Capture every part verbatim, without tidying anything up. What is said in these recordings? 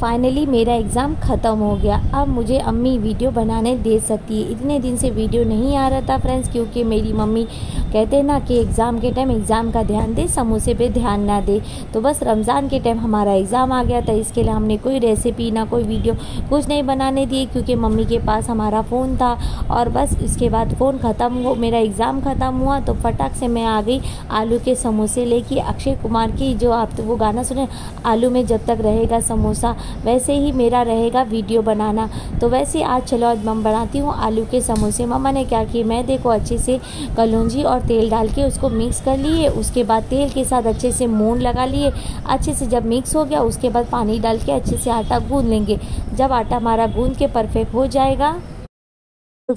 Finally मेरा exam ख़त्म हो गया। अब मुझे अम्मी वीडियो बनाने दे सकती है। इतने दिन से वीडियो नहीं आ रहा था फ्रेंड्स, क्योंकि मेरी मम्मी कहते हैं ना कि एग्ज़ाम के टाइम एग्ज़ाम का ध्यान दे, समोसे पे ध्यान ना दे। तो बस रमज़ान के टाइम हमारा एग्ज़ाम आ गया था, इसके लिए हमने कोई रेसिपी ना कोई वीडियो कुछ नहीं बनाने दिए, क्योंकि मम्मी के पास हमारा फ़ोन था। और बस उसके बाद फ़ोन ख़त्म हो, मेरा एग्ज़ाम ख़त्म हुआ तो फटाक से मैं आ गई आलू के समोसे लेके। अक्षय कुमार की जो आप तो वो गाना सुने, आलू में जब तक रहेगा समोसा वैसे ही मेरा रहेगा वीडियो बनाना। तो वैसे आज चलो आज मैं बनाती हूँ आलू के समोसे। मम्मा ने क्या किया, मैं देखो अच्छे से कलौंजी और तेल डाल के उसको मिक्स कर लिए। उसके बाद तेल के साथ अच्छे से मूंड लगा लिए। अच्छे से जब मिक्स हो गया उसके बाद पानी डाल के अच्छे से आटा गूँध लेंगे। जब आटा हमारा गूँध के परफेक्ट हो जाएगा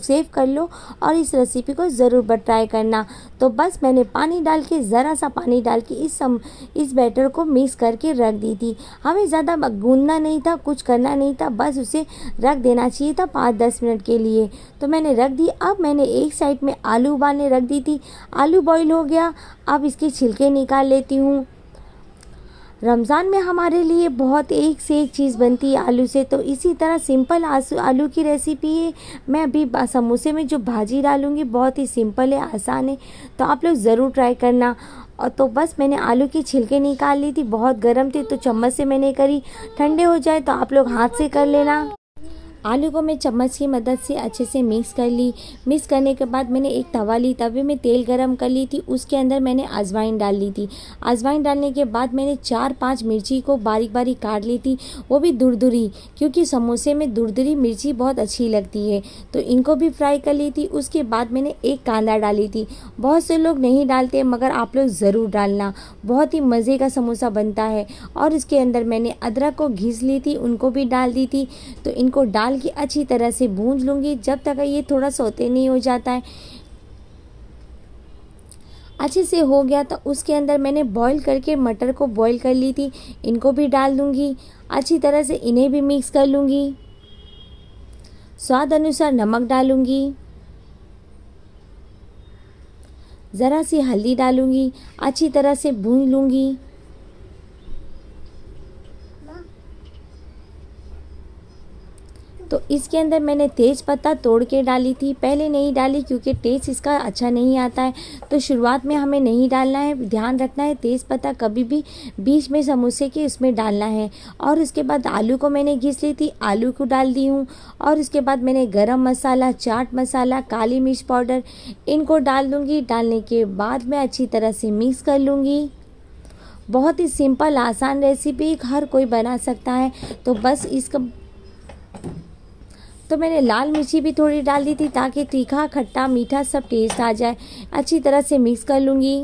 सेव कर लो और इस रेसिपी को ज़रूर ट्राई करना। तो बस मैंने पानी डाल के ज़रा सा पानी डाल के इस सम इस बैटर को मिक्स करके रख दी थी। हमें ज़्यादा गूंदना नहीं था, कुछ करना नहीं था, बस उसे रख देना चाहिए था पाँच दस मिनट के लिए। तो मैंने रख दी। अब मैंने एक साइड में आलू उबालने रख दी थी। आलू बॉईल हो गया, अब इसके छिलके निकाल लेती हूँ। रमज़ान में हमारे लिए बहुत एक से एक चीज़ बनती है आलू से। तो इसी तरह सिंपल आलू की रेसिपी है। मैं अभी समोसे में जो भाजी डालूँगी बहुत ही सिंपल है, आसान है, तो आप लोग ज़रूर ट्राई करना। और तो बस मैंने आलू के छिलके निकाल ली थी। बहुत गर्म थे तो चम्मच से मैंने करी, ठंडे हो जाए तो आप लोग हाथ से कर लेना। आलू को मैं चम्मच की मदद से अच्छे से मिक्स कर ली। मिक्स करने के बाद मैंने एक तवा ली, तवे में तेल गरम कर ली थी। उसके अंदर मैंने अजवाइन डाल ली थी। अजवाइन डालने के बाद मैंने चार पांच मिर्ची को बारीक बारीक काट ली थी, वो भी दुरदुरी, क्योंकि समोसे में दुरदुरी मिर्ची बहुत अच्छी लगती है। तो इनको भी फ्राई कर ली थी। उसके बाद मैंने एक कांदा डाली थी। बहुत से लोग नहीं डालते, मगर आप लोग ज़रूर डालना, बहुत ही मज़े का समोसा बनता है। और इसके अंदर मैंने अदरक को घिस ली थी, उनको भी डाल दी थी। तो इनको डाल कि अच्छी तरह से भून लूँगी जब तक ये थोड़ा सोते नहीं हो जाता है। अच्छे से हो गया तो उसके अंदर मैंने बॉईल करके मटर को बॉईल कर ली थी, इनको भी डाल दूँगी। अच्छी तरह से इन्हें भी मिक्स कर लूँगी। स्वाद अनुसार नमक डालूँगी, ज़रा सी हल्दी डालूँगी, अच्छी तरह से भून लूँगी। तो इसके अंदर मैंने तेज पत्ता तोड़ के डाली थी, पहले नहीं डाली क्योंकि टेस्ट इसका अच्छा नहीं आता है। तो शुरुआत में हमें नहीं डालना है, ध्यान रखना है। तेज पत्ता कभी भी बीच में समोसे के उसमें डालना है। और उसके बाद आलू को मैंने घिस ली थी, आलू को डाल दी हूँ। और उसके बाद मैंने गरम मसाला, चाट मसाला, काली मिर्च पाउडर, इनको डाल दूँगी। डालने के बाद मैं अच्छी तरह से मिक्स कर लूँगी। बहुत ही सिंपल आसान रेसिपी, हर कोई बना सकता है। तो बस इसका तो मैंने लाल मिर्ची भी थोड़ी डाल दी थी ताकि तीखा खट्टा मीठा सब टेस्ट आ जाए। अच्छी तरह से मिक्स कर लूँगी।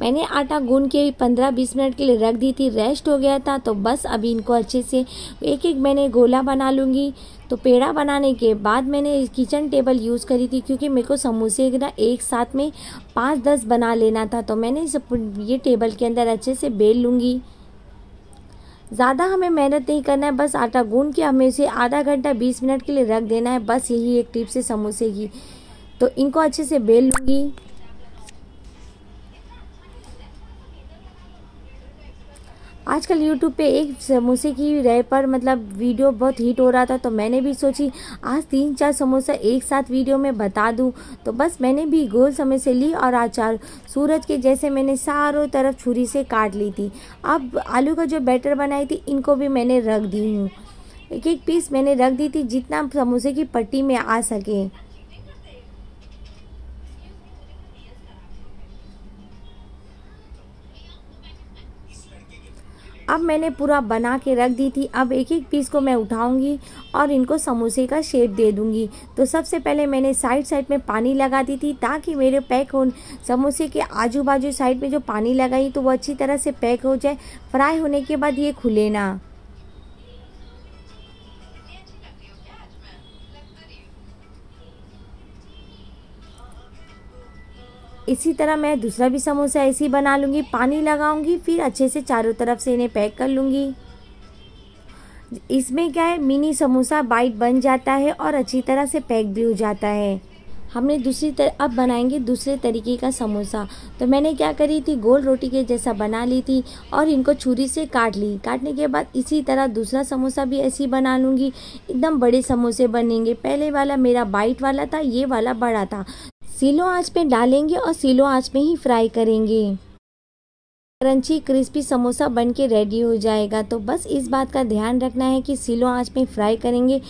मैंने आटा गूंद के पंद्रह बीस मिनट के लिए रख दी थी, रेस्ट हो गया था। तो बस अभी इनको अच्छे से एक एक मैंने गोला बना लूँगी। तो पेड़ा बनाने के बाद मैंने किचन टेबल यूज़ करी थी, क्योंकि मेरे को समोसे ना एक साथ में पाँच दस बना लेना था। तो मैंने इस ये टेबल के अंदर अच्छे से बेल लूँगी। ज़्यादा हमें मेहनत नहीं करना है, बस आटा गूंद के हमें इसे आधा घंटा बीस मिनट के लिए रख देना है। बस यही एक टिप्स है समोसे की। तो इनको अच्छे से बेल लूँगी। आजकल YouTube पे एक समोसे की रह पर मतलब वीडियो बहुत हिट हो रहा था, तो मैंने भी सोची आज तीन चार समोसा एक साथ वीडियो में बता दूं। तो बस मैंने भी गोल समय से ली और आचार सूरज के जैसे मैंने चारों तरफ छुरी से काट ली थी। अब आलू का जो बैटर बनाई थी इनको भी मैंने रख दी हूँ। एक एक पीस मैंने रख दी थी, जितना समोसे की पट्टी में आ सके। अब मैंने पूरा बना के रख दी थी। अब एक एक पीस को मैं उठाऊंगी और इनको समोसे का शेप दे दूंगी। तो सबसे पहले मैंने साइड साइड में पानी लगा दी थी, ताकि मेरे पैक हो समोसे के आजू बाजू साइड में जो पानी लगाई तो वो अच्छी तरह से पैक हो जाए। फ्राई होने के बाद ये खुले ना। इसी तरह मैं दूसरा भी समोसा ऐसे ही बना लूँगी, पानी लगाऊँगी, फिर अच्छे से चारों तरफ से इन्हें पैक कर लूँगी। इसमें क्या है, मिनी समोसा बाइट बन जाता है और अच्छी तरह से पैक भी हो जाता है। हमने दूसरी तरह अब बनाएंगे दूसरे तरीके का समोसा। तो मैंने क्या करी थी, गोल रोटी के जैसा बना ली थी और इनको छुरी से काट ली। काटने के बाद इसी तरह दूसरा समोसा भी ऐसे ही बना लूँगी। एकदम बड़े समोसे बनेंगे। पहले वाला मेरा बाइट वाला था, ये वाला बड़ा था। सीलो आँच पे डालेंगे और सीलो आँच में ही फ्राई करेंगे। क्रंची क्रिस्पी समोसा बनके रेडी हो जाएगा। तो बस इस बात का ध्यान रखना है कि सीलो आँच में फ्राई करेंगे